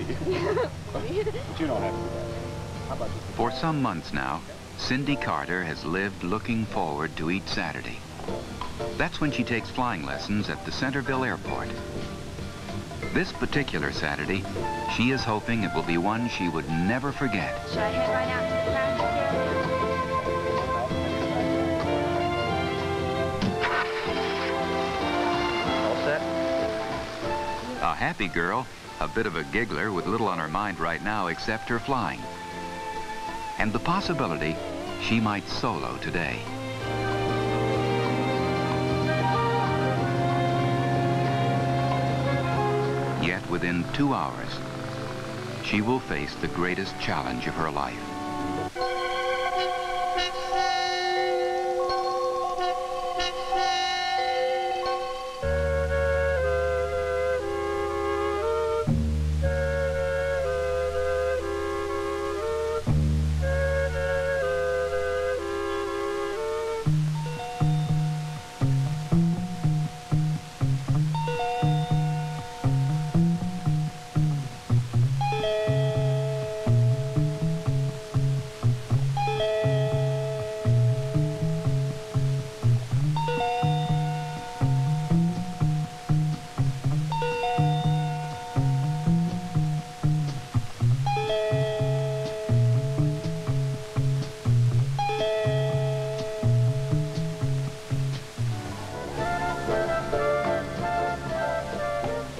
easy. But you don't have to do that. How about just for some months now, Cindy Carter has lived looking forward to each Saturday. That's when she takes flying lessons at the Centerville Airport. This particular Saturday, she is hoping it will be one she would never forget. Should I head right out to the ground? A happy girl, a bit of a giggler with little on her mind right now except her flying. And the possibility she might solo today. Yet within 2 hours, she will face the greatest challenge of her life.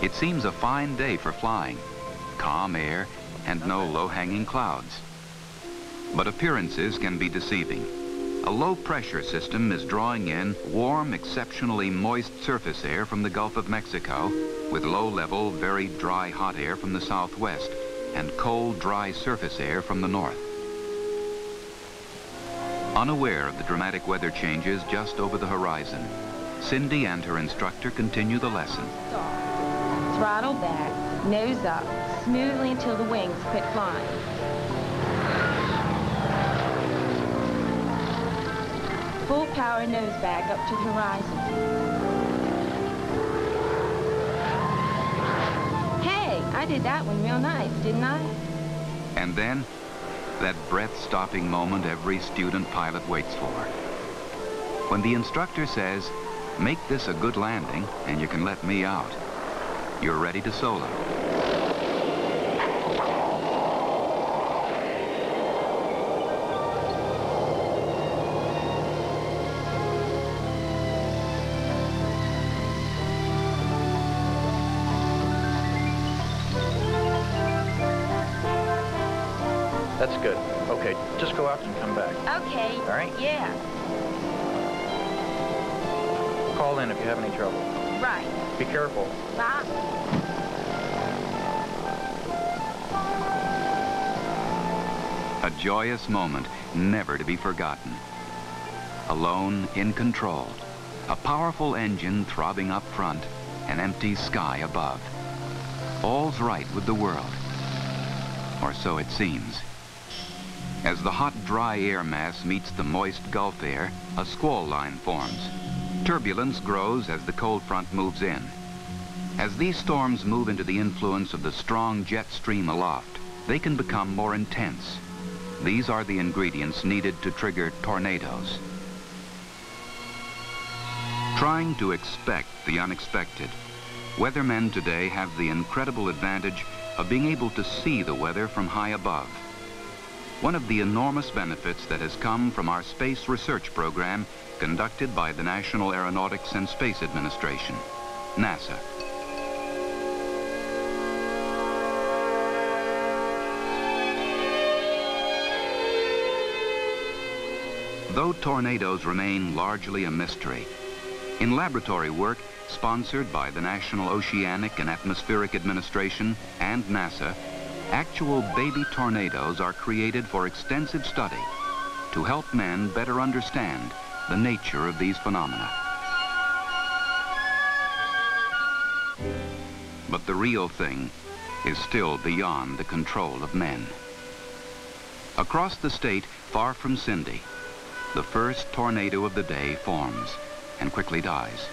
It seems a fine day for flying, calm air and no low-hanging clouds. But appearances can be deceiving. A low-pressure system is drawing in warm, exceptionally moist surface air from the Gulf of Mexico, with low-level, very dry hot air from the southwest and cold, dry surface air from the north. Unaware of the dramatic weather changes just over the horizon, Cindy and her instructor continue the lesson. Throttle back, nose up, smoothly until the wings quit flying. Full power nose back up to the horizon. Hey, I did that one real nice, didn't I? And then, that breath-stopping moment every student pilot waits for. When the instructor says, "Make this a good landing and you can let me out," you're ready to solo. That's good. Okay, just go out and come back. Okay. All right? Yeah. Call in if you have any trouble. Right. Be careful. Bye. A joyous moment, never to be forgotten. Alone, in control, a powerful engine throbbing up front, an empty sky above. All's right with the world, or so it seems. As the hot, dry air mass meets the moist Gulf air, a squall line forms. Turbulence grows as the cold front moves in. As these storms move into the influence of the strong jet stream aloft, they can become more intense. These are the ingredients needed to trigger tornadoes. Trying to expect the unexpected, weathermen today have the incredible advantage of being able to see the weather from high above. One of the enormous benefits that has come from our space research program conducted by the National Aeronautics and Space Administration, NASA. Though tornadoes remain largely a mystery, in laboratory work sponsored by the National Oceanic and Atmospheric Administration and NASA, actual baby tornadoes are created for extensive study to help men better understand the nature of these phenomena. But the real thing is still beyond the control of men. Across the state, far from Cindy, the first tornado of the day forms and quickly dies.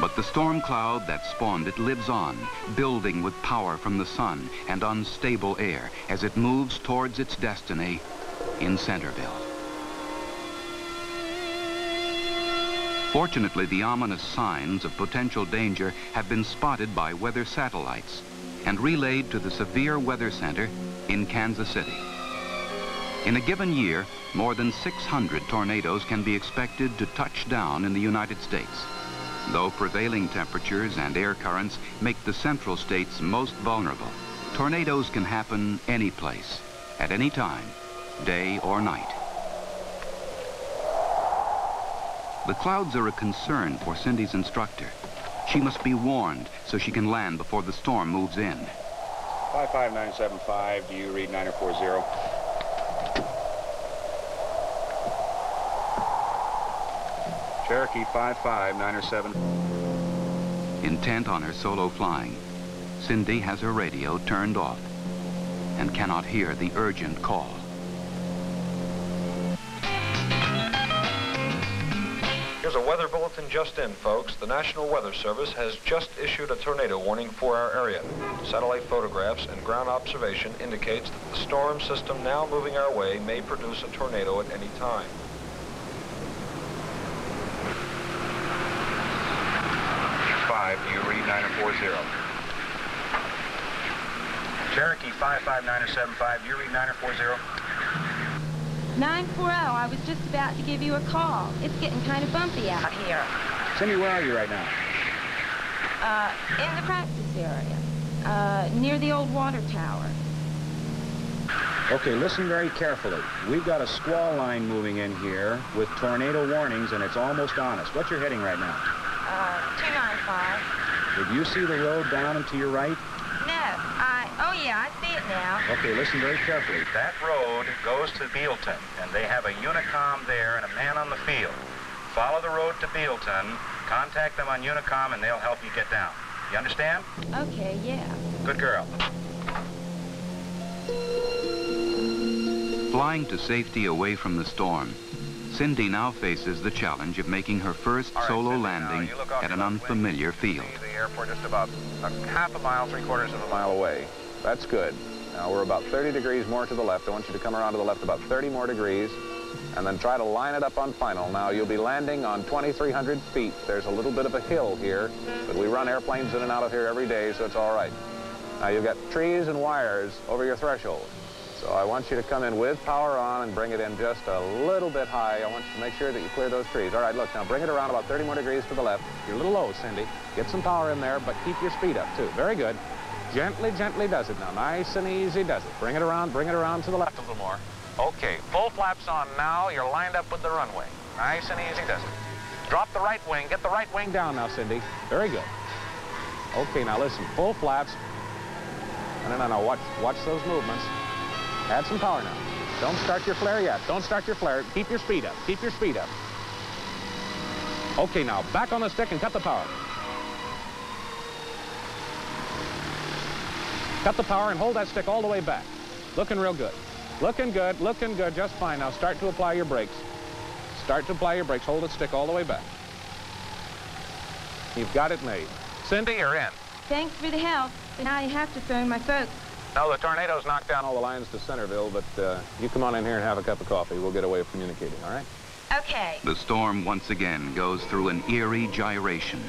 But the storm cloud that spawned it lives on, building with power from the sun and unstable air as it moves towards its destiny in Centerville. Fortunately, the ominous signs of potential danger have been spotted by weather satellites and relayed to the Severe Weather Center in Kansas City. In a given year, more than 600 tornadoes can be expected to touch down in the United States, though prevailing temperatures and air currents make the central states most vulnerable. Tornadoes can happen any place, at any time, day or night. The clouds are a concern for Cindy's instructor. She must be warned so she can land before the storm moves in. 55975, do you read 9040? Cherokee 55907. Intent on her solo flying, Cindy has her radio turned off and cannot hear the urgent call. Here's a weather bulletin just in, folks. The National Weather Service has just issued a tornado warning for our area. Satellite photographs and ground observation indicates that the storm system now moving our way may produce a tornado at any time. Five, do you read 9040? Cherokee 55975, do you read 9040? 940, I was just about to give you a call. It's getting kind of bumpy out here. Cindy, where are you right now? In the practice area, near the old water tower. Okay, listen very carefully. We've got a squall line moving in here with tornado warnings, and it's almost on us. What's your heading right now? 295. Did you see the road down and to your right? Yeah, I see it now. Okay, listen very carefully. That road goes to Bealton, and they have a UNICOM there and a man on the field. Follow the road to Bealton, contact them on UNICOM, and they'll help you get down. You understand? Okay, yeah. Good girl. Flying to safety away from the storm, Cindy now faces the challenge of making her first solo landing at an unfamiliar field. The airport just about a half a mile, three-quarters of a mile away. That's good. Now we're about 30 degrees more to the left. I want you to come around to the left about 30 more degrees and then try to line it up on final. Now you'll be landing on 2,300 feet. There's a little bit of a hill here, but we run airplanes in and out of here every day, so it's all right. Now you've got trees and wires over your threshold. So I want you to come in with power on and bring it in just a little bit high. I want you to make sure that you clear those trees. All right, look, now bring it around about 30 more degrees to the left. You're a little low, Cindy. Get some power in there, but keep your speed up, too. Very good. Gently, gently does it now. Nice and easy does it. Bring it around to the left a little more. Okay, full flaps on now. You're lined up with the runway. Nice and easy does it. Drop the right wing. Get the right wing down now, Cindy. Very good. Okay, now listen, full flaps. No, watch those movements. Add some power now. Don't start your flare yet. Don't start your flare. Keep your speed up. Keep your speed up. Okay, now back on the stick and cut the power. Cut the power and hold that stick all the way back. Looking real good. Looking good, looking good, just fine. Now start to apply your brakes. Start to apply your brakes. Hold that stick all the way back. You've got it made. Cindy, you're in. Thanks for the help. Now you have to phone my folks. No, the tornadoes knocked down all the lines to Centerville, but you come on in here and have a cup of coffee. We'll get away from communicating, all right? Okay. The storm once again goes through an eerie gyration.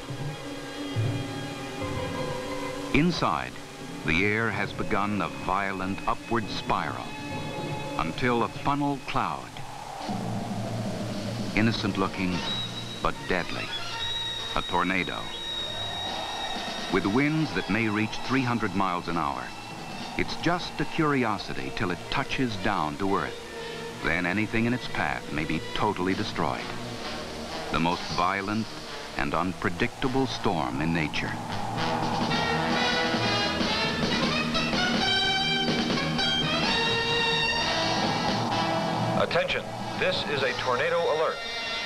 Inside, the air has begun a violent upward spiral until a funnel cloud, innocent looking but deadly, a tornado. With winds that may reach 300 miles an hour, it's just a curiosity till it touches down to Earth. Then anything in its path may be totally destroyed. The most violent and unpredictable storm in nature. Attention, this is a tornado alert.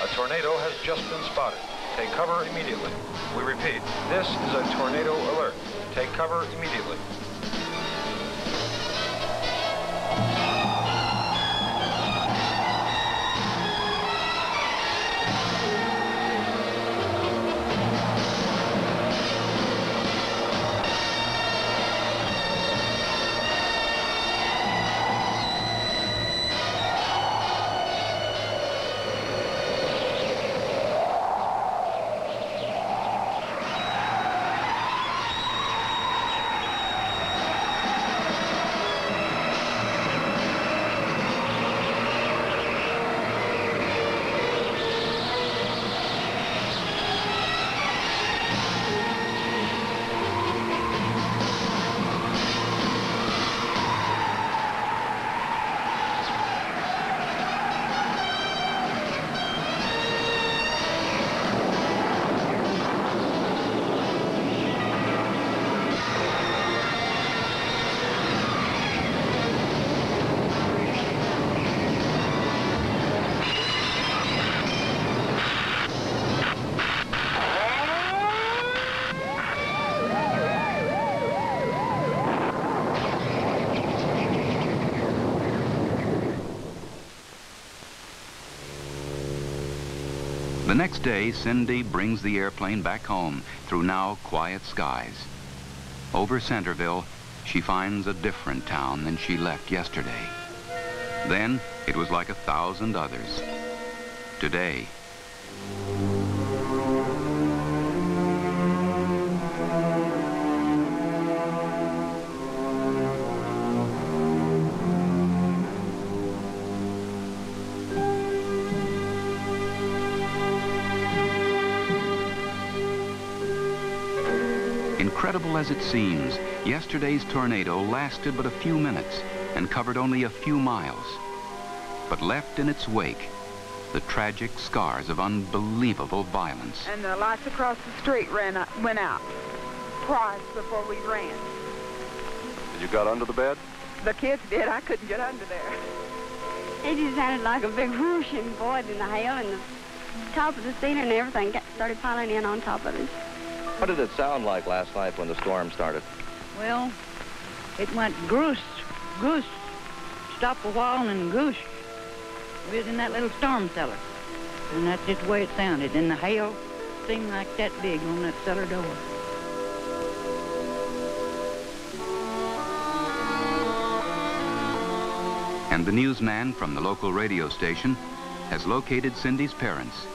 A tornado has just been spotted. Take cover immediately. We repeat, this is a tornado alert. Take cover immediately. The next day, Cindy brings the airplane back home through now quiet skies. Over Centerville, she finds a different town than she left yesterday. Then, it was like 1,000 others. Today, incredible as it seems, yesterday's tornado lasted but a few minutes and covered only a few miles, but left in its wake the tragic scars of unbelievable violence. And the lights across the street went out twice before we ran. And you got under the bed? The kids did. I couldn't get under there. It just sounded like a big whoosh and void in the hail, and the top of the ceiling and everything started piling in on top of us. What did it sound like last night when the storm started? Well, it went goose, goose, stopped a while and goose. We was in that little storm cellar, and that's just the way it sounded. And the hail seemed like that big on that cellar door. And the newsman from the local radio station has located Cindy's parents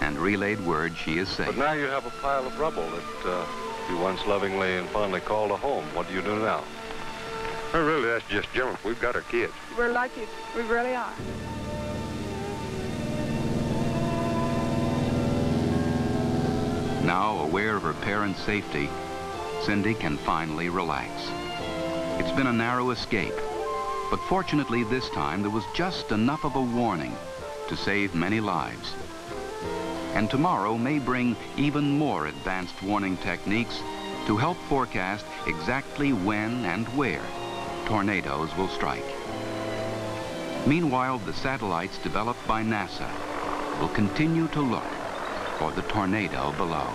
and relayed word she is safe. But now you have a pile of rubble that you once lovingly and fondly called a home. What do you do now? Well, really, that's just junk. We've got our kids. We're lucky. We really are. Now, aware of her parents' safety, Cindy can finally relax. It's been a narrow escape, but fortunately this time there was just enough of a warning to save many lives. And tomorrow may bring even more advanced warning techniques to help forecast exactly when and where tornadoes will strike. Meanwhile, the satellites developed by NASA will continue to look for the tornado below.